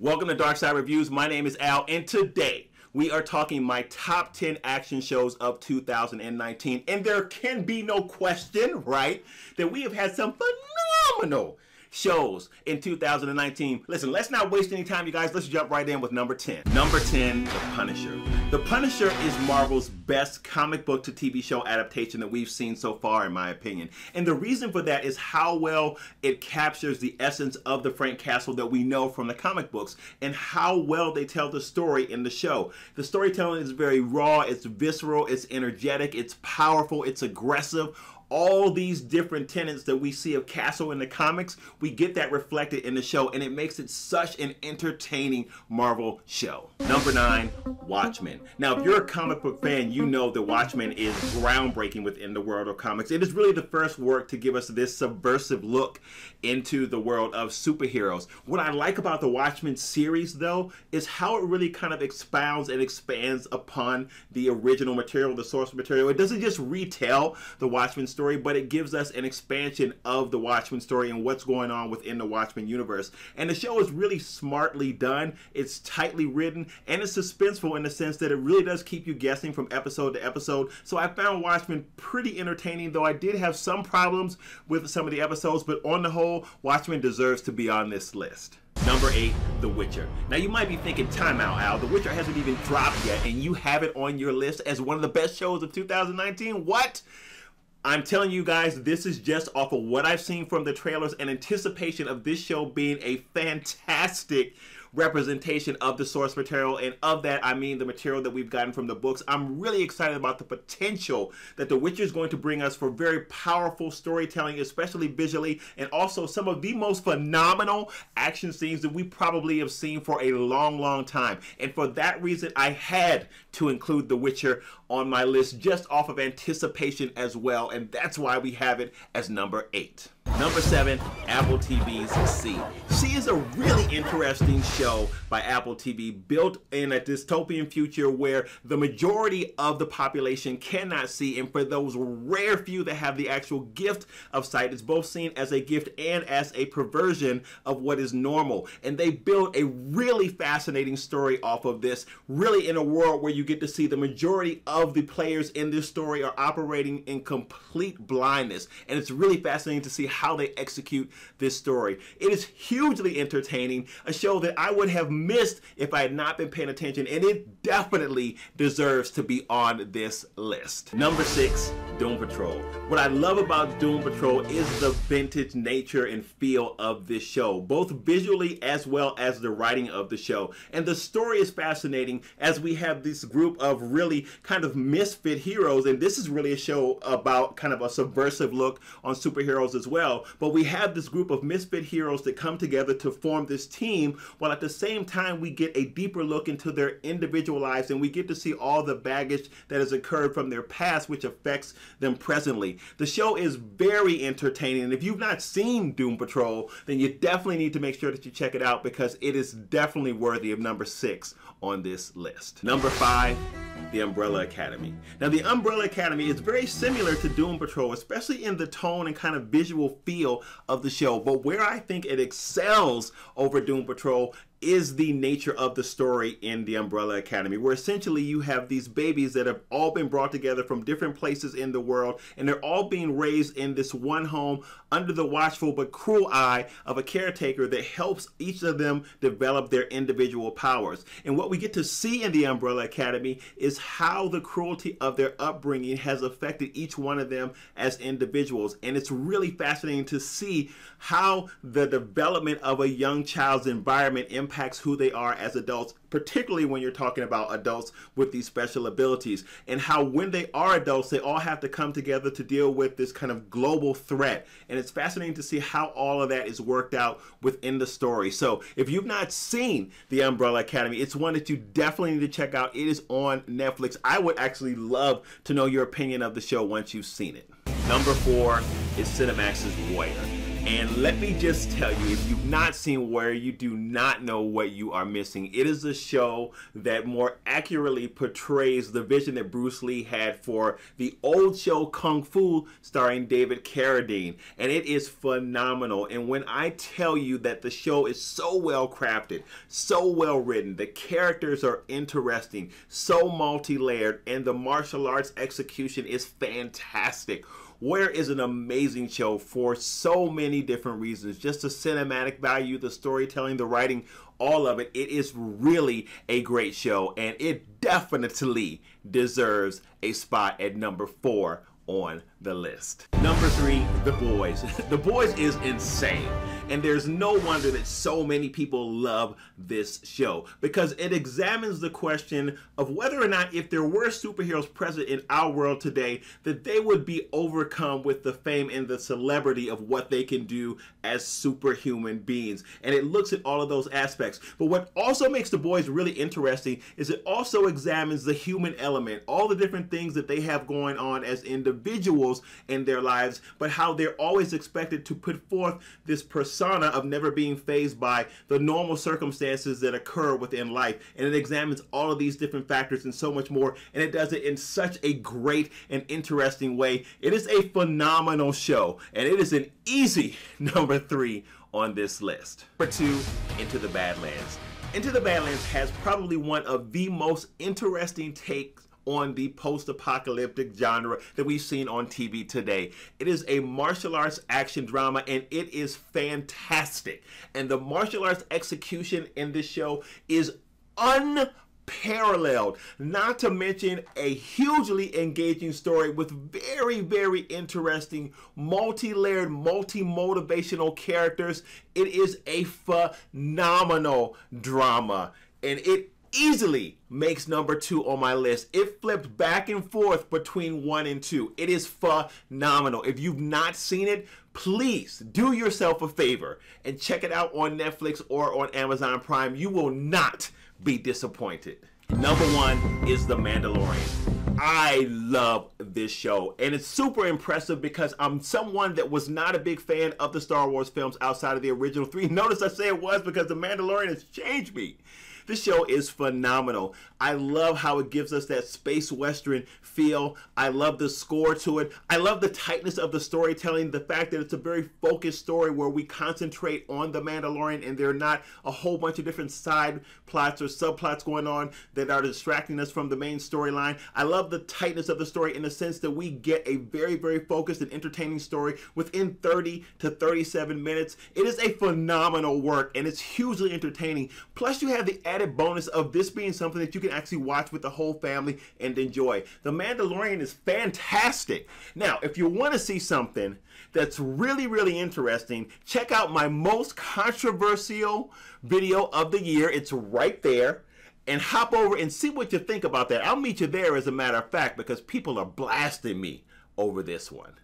Welcome to Dark Side Reviews. My name is Al, and today we are talking my top 10 action shows of 2019. And there can be no question, right, that we have had some phenomenal shows in 2019. Listen, let's not waste any time, you guys. Let's jump right in with number 10. Number 10, The Punisher. The Punisher is Marvel's best comic book to TV show adaptation that we've seen so far, in my opinion. And the reason for that is how well it captures the essence of the Frank Castle that we know from the comic books, and how well they tell the story in the show. The storytelling is very raw, it's visceral, it's energetic, it's powerful, it's aggressive. All these different tenets that we see of Castle in the comics, we get that reflected in the show, and it makes it such an entertaining Marvel show. Number 9, Watchmen. Now, if you're a comic book fan, you know that Watchmen is groundbreaking within the world of comics. It is really the first work to give us this subversive look into the world of superheroes. What I like about the Watchmen series, though, is how it really kind of expounds and expands upon the original material, the source material. It doesn't just retell the Watchmen story, but it gives us an expansion of the Watchmen story and what's going on within the Watchmen universe. And the show is really smartly done, it's tightly written, and it's suspenseful in the sense that it really does keep you guessing from episode to episode. So I found Watchmen pretty entertaining, though I did have some problems with some of the episodes, but on the whole, Watchmen deserves to be on this list. Number 8, The Witcher. Now you might be thinking, time out, Al, The Witcher hasn't even dropped yet and you have it on your list as one of the best shows of 2019? What? I'm telling you guys, this is just off of what I've seen from the trailers and anticipation of this show being a fantastic representation of the source material, and of that I mean the material that we've gotten from the books. I'm really excited about the potential that The Witcher is going to bring us for very powerful storytelling, especially visually, and also some of the most phenomenal action scenes that we probably have seen for a long time. And for that reason, I had to include The Witcher on my list just off of anticipation as well, and that's why we have it as number 8. Number 7, Apple TV's See. See is a really interesting show by Apple TV, built in a dystopian future where the majority of the population cannot see, and for those rare few that have the actual gift of sight, it's both seen as a gift and as a perversion of what is normal. And they build a really fascinating story off of this, really in a world where you get to see the majority of the players in this story are operating in complete blindness. And it's really fascinating to see how they execute this story. It is hugely entertaining, a show that I would have missed if I had not been paying attention, and it definitely deserves to be on this list. Number 6, Doom Patrol. What I love about Doom Patrol is the vintage nature and feel of this show, both visually as well as the writing of the show. And the story is fascinating as we have this group of really kind of misfit heroes, and this is really a show about kind of a subversive look on superheroes as well. But we have this group of misfit heroes that come together to form this team, while at the same time we get a deeper look into their individual lives, and we get to see all the baggage that has occurred from their past, which affects them presently. The show is very entertaining, and if you've not seen Doom Patrol, then you definitely need to make sure that you check it out, because it is definitely worthy of number 6 on this list. Number 5, The Umbrella Academy. Now, The Umbrella Academy is very similar to Doom Patrol, especially in the tone and kind of visual feel of the show. But where I think it excels over Doom Patrol is the nature of the story in The Umbrella Academy, where essentially you have these babies that have all been brought together from different places in the world, and they're all being raised in this one home under the watchful but cruel eye of a caretaker that helps each of them develop their individual powers. And what we get to see in The Umbrella Academy is how the cruelty of their upbringing has affected each one of them as individuals. And it's really fascinating to see how the development of a young child's environment impacts who they are as adults, particularly when you're talking about adults with these special abilities, and how when they are adults, they all have to come together to deal with this kind of global threat. And it's fascinating to see how all of that is worked out within the story. So if you've not seen The Umbrella Academy, it's one that you definitely need to check out. It is on Netflix. I would actually love to know your opinion of the show once you've seen it. Number 4 is Cinemax's Warrior. And let me just tell you, if you've not seen Warrior, you do not know what you are missing. It is a show that more accurately portrays the vision that Bruce Lee had for the old show Kung Fu, starring David Carradine. And it is phenomenal. And when I tell you that the show is so well crafted, so well written, the characters are interesting, so multi-layered, and the martial arts execution is fantastic. Warrior is an amazing show for so many different reasons. Just the cinematic value, the storytelling, the writing, all of it. It is really a great show, and it definitely deserves a spot at number 4 on the list. Number 3, The Boys. The Boys is insane. And there's no wonder that so many people love this show, because it examines the question of whether or not, if there were superheroes present in our world today, that they would be overcome with the fame and the celebrity of what they can do as superhuman beings. And it looks at all of those aspects. But what also makes The Boys really interesting is it also examines the human element, all the different things that they have going on as individuals in their lives, but how they're always expected to put forth this persona of never being fazed by the normal circumstances that occur within life. And it examines all of these different factors and so much more, and it does it in such a great and interesting way. It is a phenomenal show, and it is an easy number 3 on this list. Number 2, Into the Badlands. Into the Badlands has probably one of the most interesting takes on the post-apocalyptic genre that we've seen on TV today. It is a martial arts action drama, and it is fantastic. And the martial arts execution in this show is unparalleled, not to mention a hugely engaging story with very, very interesting, multi-layered, multi-motivational characters. It is a phenomenal drama, and it easily makes number 2 on my list. It flipped back and forth between 1 and 2. It is phenomenal. If you've not seen it, please do yourself a favor and check it out on Netflix or on Amazon Prime. You will not be disappointed. Number 1 is The Mandalorian. I love this show, and it's super impressive because I'm someone that was not a big fan of the Star Wars films outside of the original 3. Notice I say it was because The Mandalorian has changed me. This show is phenomenal. I love how it gives us that space western feel. I love the score to it. I love the tightness of the storytelling, the fact that it's a very focused story where we concentrate on the Mandalorian and there are not a whole bunch of different side plots or subplots going on that are distracting us from the main storyline. I love the tightness of the story in the sense that we get a very, very focused and entertaining story within 30 to 37 minutes. It is a phenomenal work, and it's hugely entertaining. Plus, you have the added bonus of this being something that you can actually watch with the whole family and enjoy. The Mandalorian is fantastic. Now, if you want to see something that's really, really interesting, check out my most controversial video of the year. It's right there. And hop over and see what you think about that. I'll meet you there, as a matter of fact, because people are blasting me over this one.